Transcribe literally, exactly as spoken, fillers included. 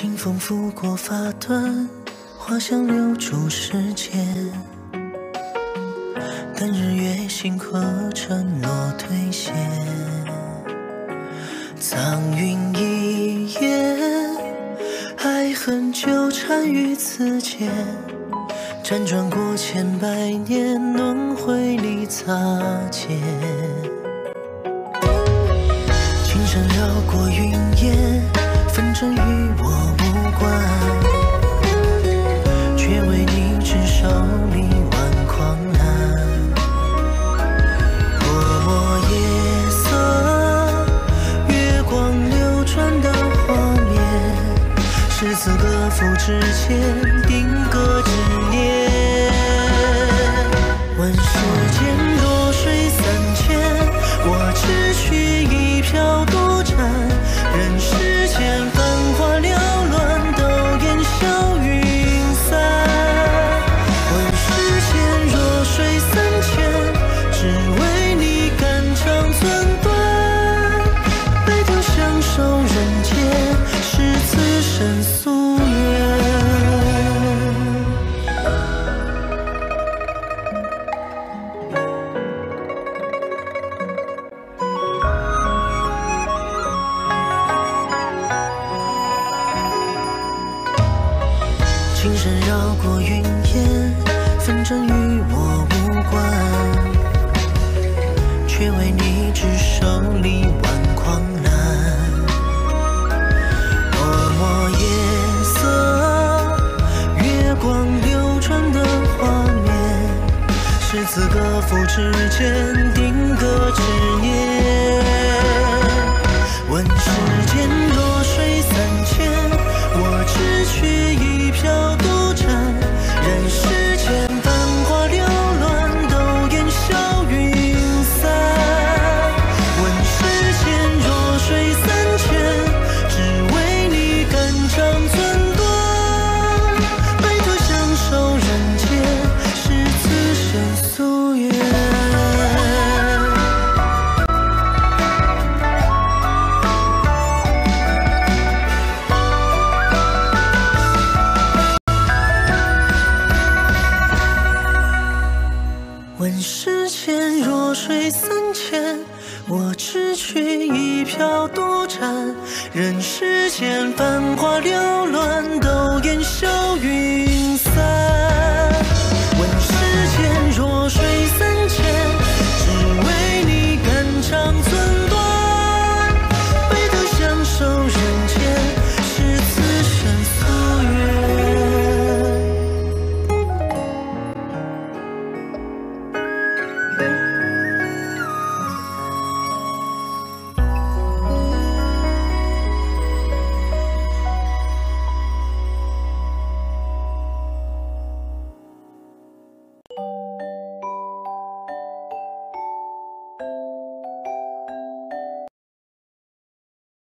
清风拂过发端，花香留住时间。但日月星河沉落退线，苍云一夜，爱恨纠缠于此间，辗转过千百年，轮回里擦肩。青山绕过云烟。 纷争与我无关，却为你执手臂挽狂澜。落夜色，月光流转到画面，是此刻复之前定格执念。问世间弱水三千，我只需一瓢独盏，任世间。 青山绕过云烟，纷争与我无关，却为你执手臂挽狂澜。落寞夜色，月光流转的画面，是此刻复之前定格执念。问世间弱水三千，我只取一瓢。 任世间繁华流乱，都烟消云。